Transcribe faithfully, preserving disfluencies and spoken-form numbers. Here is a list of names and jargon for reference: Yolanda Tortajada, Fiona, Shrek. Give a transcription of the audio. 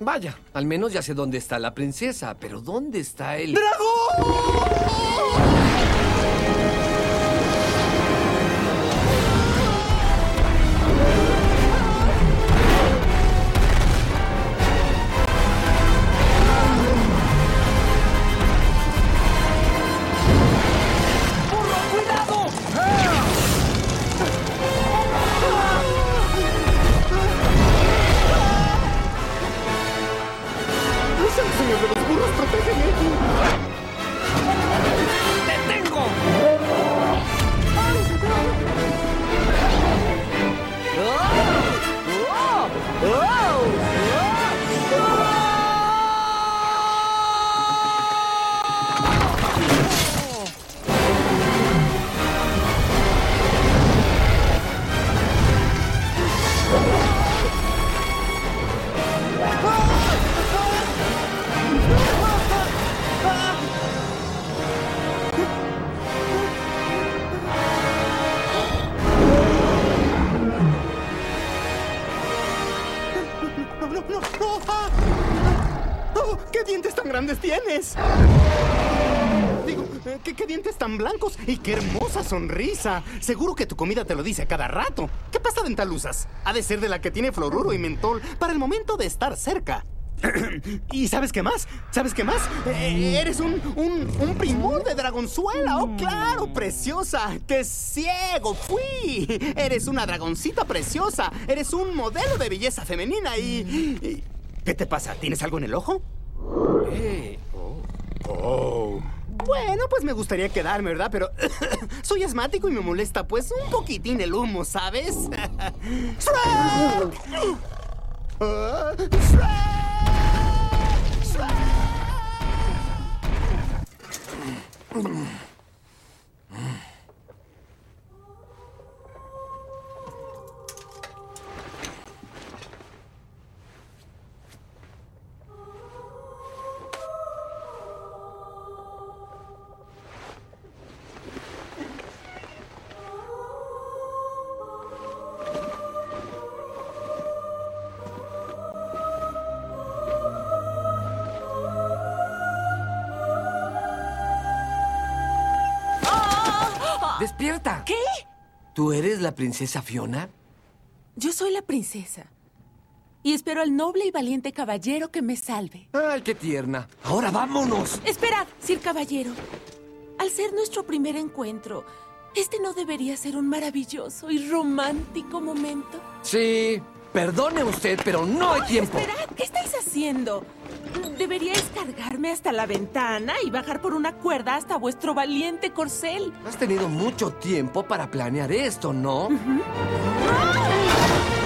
Vaya, al menos ya sé dónde está la princesa, pero ¿dónde está el... ¡dragón! Tienes. Digo, ¿qué, qué dientes tan blancos y qué hermosa sonrisa. Seguro que tu comida te lo dice a cada rato. ¿Qué pasta dental usas? Ha de ser de la que tiene fluoruro y mentol para el momento de estar cerca. ¿Y sabes qué más? ¿Sabes qué más? Eh, eres un, un, un primor de dragonzuela. ¡Oh, claro! ¡Preciosa! ¡Qué ciego fui! Eres una dragoncita preciosa. Eres un modelo de belleza femenina y... y ¿qué te pasa? ¿Tienes algo en el ojo? Hey. Oh. Oh. Bueno, pues me gustaría quedarme, ¿verdad? Pero soy asmático y me molesta, pues, un poquitín el humo, ¿sabes? ¡Shrek! ¡Oh! ¡Shrek! ¡Shrek! ¡Despierta! ¿Qué? ¿Tú eres la princesa Fiona? Yo soy la princesa. Y espero al noble y valiente caballero que me salve. ¡Ay, qué tierna! ¡Ahora vámonos! ¡Esperad, Sir Caballero! Al ser nuestro primer encuentro, ¿este no debería ser un maravilloso y romántico momento? Sí, perdone usted, pero no hay tiempo. ¡Esperad! ¿Qué estáis haciendo? Deberíais cargarme hasta la ventana y bajar por una cuerda hasta vuestro valiente corcel. Has tenido mucho tiempo para planear esto, ¿no? Uh-huh. ¡Ah!